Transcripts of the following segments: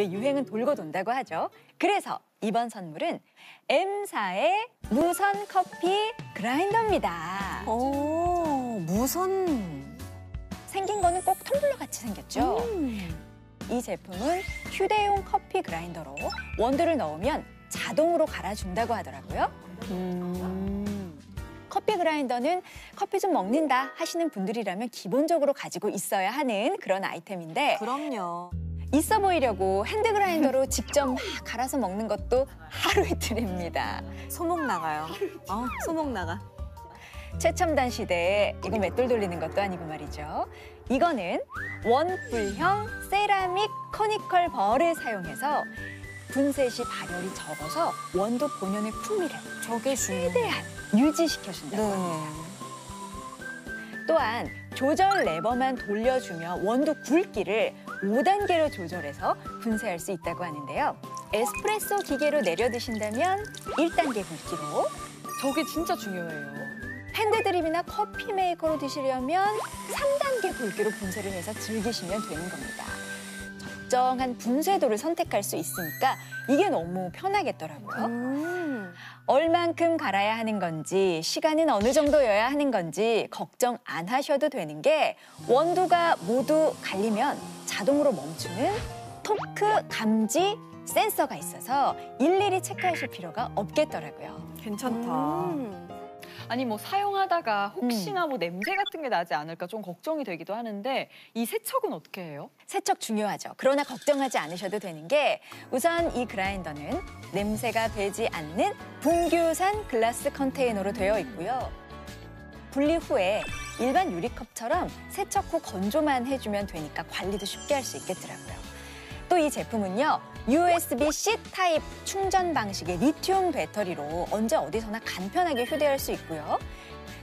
왜 유행은 돌고 돈다고 하죠. 그래서 이번 선물은 M사의 무선 커피 그라인더입니다. 오, 무선. 생긴 거는 꼭 텀블러 같이 생겼죠. 이 제품은 휴대용 커피 그라인더로 원두를 넣으면 자동으로 갈아준다고 하더라고요. 커피 그라인더는 커피 좀 먹는다 하시는 분들이라면 기본적으로 가지고 있어야 하는 그런 아이템인데 그럼요. 있어 보이려고 핸드 그라인더로 직접 막 갈아서 먹는 것도 하루 이틀입니다. 소목 나가요. 소목 나가. 최첨단 시대에 이거 맷돌 돌리는 것도 아니고 말이죠. 이거는 원뿔형 세라믹 커니컬 벌을 사용해서 분쇄 시 발열이 적어서 원두 본연의 풍미를 최대한 유지시켜준다고 합니다. 또한 조절 레버만 돌려주면 원두 굵기를 5단계로 조절해서 분쇄할 수 있다고 하는데요. 에스프레소 기계로 내려 드신다면 1단계 굵기로. 저게 진짜 중요해요. 핸드드립이나 커피 메이커로 드시려면 3단계 굵기로 분쇄를 해서 즐기시면 되는 겁니다. 적정한 분쇄도를 선택할 수 있으니까 이게 너무 편하겠더라고요. 얼만큼 갈아야 하는 건지, 시간은 어느 정도여야 하는 건지 걱정 안 하셔도 되는 게 원두가 모두 갈리면 자동으로 멈추는 토크 감지 센서가 있어서 일일이 체크하실 필요가 없겠더라고요. 괜찮다. 아니 뭐 사용하다가 혹시나 뭐 냄새 같은 게 나지 않을까 좀 걱정이 되기도 하는데 이 세척은 어떻게 해요? 세척 중요하죠. 그러나 걱정하지 않으셔도 되는 게 우선 이 그라인더는 냄새가 배지 않는 분규산 글라스 컨테이너로 되어 있고요. 분리 후에 일반 유리컵처럼 세척 후 건조만 해주면 되니까 관리도 쉽게 할 수 있겠더라고요. 또 이 제품은요. USB-C 타입 충전 방식의 리튬 배터리로 언제 어디서나 간편하게 휴대할 수 있고요.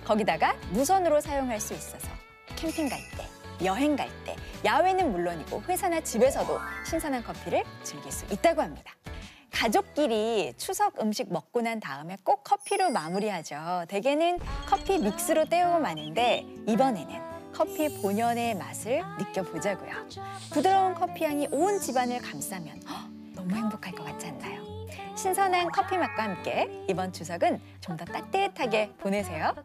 거기다가 무선으로 사용할 수 있어서 캠핑 갈 때, 여행 갈 때, 야외는 물론이고 회사나 집에서도 신선한 커피를 즐길 수 있다고 합니다. 가족끼리 추석 음식 먹고 난 다음에 꼭 커피로 마무리하죠. 대개는 커피 믹스로 때우고 마는데 이번에는 커피 본연의 맛을 느껴보자고요. 부드러운 커피향이 온 집안을 감싸면 너무 행복할 것 같지 않나요? 신선한 커피 맛과 함께 이번 추석은 좀 더 따뜻하게 보내세요.